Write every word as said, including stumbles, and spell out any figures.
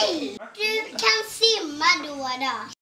Nej! Du kan simma då då.